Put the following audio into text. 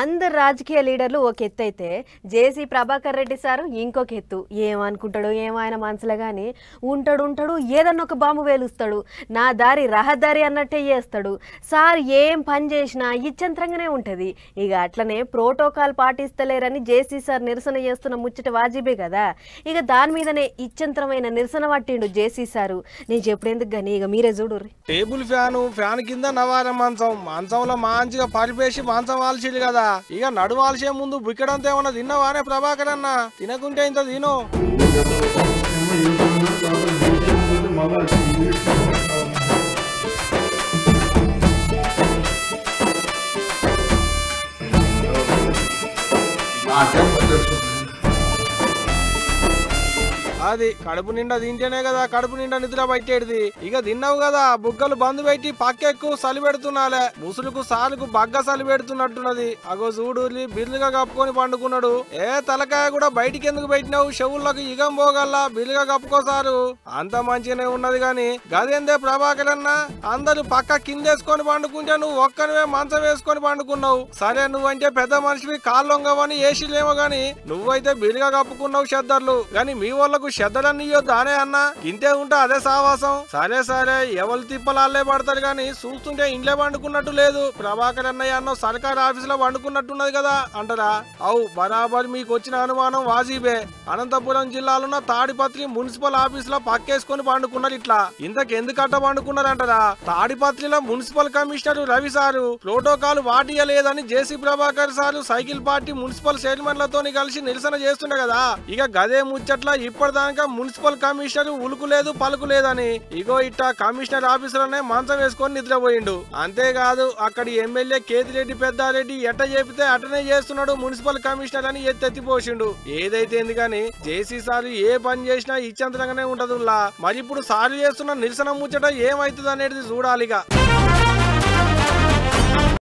అందరు రాజకీయ లీడర్లు ఒక ఎత్తైతే జేసీ ప్రభాకర్ రెడ్డి సారు ఇంకొక ఎత్తు. ఏమనుకుంటాడో ఏమో ఆయన మనసులో గాని ఉంటాడు ఏదన్నా ఒక బాంబు వేలుస్తాడు, నా దారి రహదారి అన్నట్టే చేస్తాడు సార్. ఏం పని చేసినా ఇచ్చంతరంగానే ఉంటుంది. ఇక అట్లనే ప్రోటోకాల్ పాటిస్తలేరని జేసీ సార్ నిరసన చేస్తున్న ముచ్చట వాజిబే కదా. ఇక దాని మీదనే ఇచ్చంతరమైన నిరసన పట్టిండు జేసీ సారు. నేను చెప్పేందుకు గానీ ఇక మీరే చూడు. టేబుల్ ఫ్యాన్ కింద నవార మంచం, మంచంలో మంచిగా పరిపేసి మంచం వాల్చింది కదా. ఇక నడువాల్సే ముందు బుక్కడంతా ఏమన్నా తిన్నవానే ప్రభాకర్ అన్న? తినకుంటే ఇంత తిను. అది కడుపు నిండా తింటేనే కదా కడుపు నిండా నిద్ర పట్టేది. ఇక తిన్నావు కదా, బుగ్గలు బంద్ పెట్టి పక్కెక్కు సలి పెడుతున్నాలే. ముసులుకు సాలుకు బగ్గ సలి పెడుతున్నట్టున్నది. అగో చూడు బిల్లుగా కప్పుకొని పండుకున్నాడు. ఏ తలకాయ కూడా బయటికి ఎందుకు పెట్టినావు? చెవుల్లోకి ఇగం పోగల్లా బిల్లుగా కప్పుకోసారు. అంత మంచిగానే ఉన్నది గాని గదేందే ప్రభాకర్ అన్న, అందరు పక్క కిందేసుకొని పండుకుంటే నువ్వు ఒక్కనివే మంచం వేసుకొని పండుకున్నావు. సరే నువ్వంటే పెద్ద మనిషివి, కాళ్ళొంగవని ఏసీలేమో గాని నువ్వైతే బిల్లుగా కప్పుకున్నావు చెద్దర్లు. గాని మీ వాళ్ళకు చెద్దలన్నీ దానే అన్న, ఇంతే ఉంటా అదే సావాసం. సరే సరే ఎవరు తిప్పలు అల్లే పడతారు గాని చూస్తుంటే ఇంట్లో పండుకున్నట్టు లేదు. ప్రభాకర్ అన్నయ్య అన్న సర్కారు ఆఫీస్ లో పండుకున్నట్టున్నది కదా అంటారా? అవు బరాబర్ మీకు వచ్చిన అనుమానం వాజీబే. అనంతపురం జిల్లాలో తాడిపత్రి మున్సిపల్ ఆఫీస్ లో పక్కేసుకుని పండుకున్నారు. ఇట్లా ఇంతకెందుకట్ట పండుకున్నారంటారా? తాడిపత్రిలో municipal commissioner Ravi sir protocol వాటియలేదని JC Prabhakar sir cycle party municipal chairman లతో కలిసి నిరసన చేస్తుండే కదా. ఇక గదే ముచ్చట్ల ఇప్పటిదా మున్సిపల్ కమిషనర్ ఉలుకు లేదు పలుకు లేదని ఇగో ఇట్ట కమిషనర్ ఆఫీస్ లోనే మంచం వేసుకొని నిద్రపోయిండు. అంతేకాదు అక్కడి ఎమ్మెల్యే కేతిరెడ్డి పెద్దారెడ్డి ఎట్ట చెబితే అటనే చేస్తున్నాడు మున్సిపల్ కమిషనర్ అని ఎత్తెత్తిపోసిండు. ఏదైతే ఎందుకని జేసీ సార్ ఏ పని చేసినా ఇచ్చంతరంగానే ఉంటదులా. మరి ఇప్పుడు సార్లు చేస్తున్న నిరసన ముచ్చట ఏమైతుంది అనేది చూడాలిగా.